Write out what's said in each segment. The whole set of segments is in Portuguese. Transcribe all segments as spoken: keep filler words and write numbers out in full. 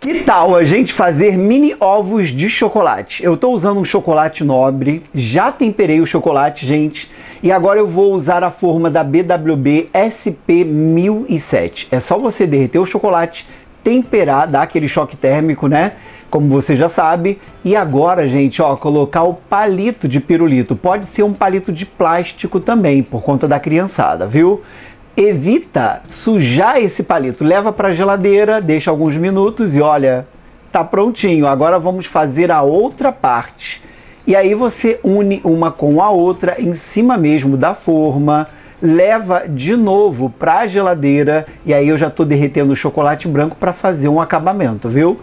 Que tal a gente fazer mini ovos de chocolate? Eu estou usando um chocolate nobre, já temperei o chocolate, gente, e agora eu vou usar a forma da B W B S P mil e sete. É só você derreter o chocolate, temperar, dar aquele choque térmico, né? Como você já sabe. E agora, gente, ó, colocar o palito de pirulito. Pode ser um palito de plástico também, por conta da criançada, viu? Evita sujar esse palito, leva para a geladeira, deixa alguns minutos e olha, tá prontinho. Agora vamos fazer a outra parte. E aí você une uma com a outra em cima mesmo da forma, leva de novo para a geladeira e aí eu já tô derretendo o chocolate branco para fazer um acabamento, viu?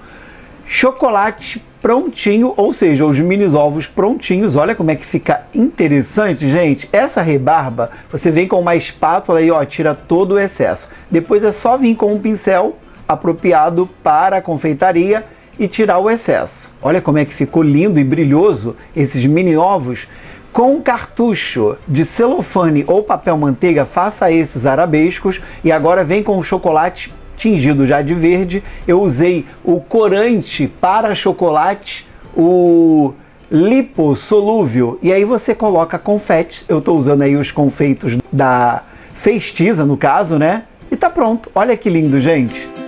Chocolate prontinho, ou seja, os mini ovos prontinhos. Olha como é que fica interessante, gente. Essa rebarba, você vem com uma espátula e ó, tira todo o excesso. Depois é só vir com um pincel apropriado para a confeitaria e tirar o excesso. Olha como é que ficou lindo e brilhoso esses mini ovos. Com um cartucho de celofane ou papel manteiga, faça esses arabescos e agora vem com o chocolate tingido já de verde. Eu usei o corante para chocolate, o lipossolúvel, e aí você coloca confetes. Eu estou usando aí os confeitos da Fechtiza, no caso, né? E tá pronto. Olha que lindo, gente!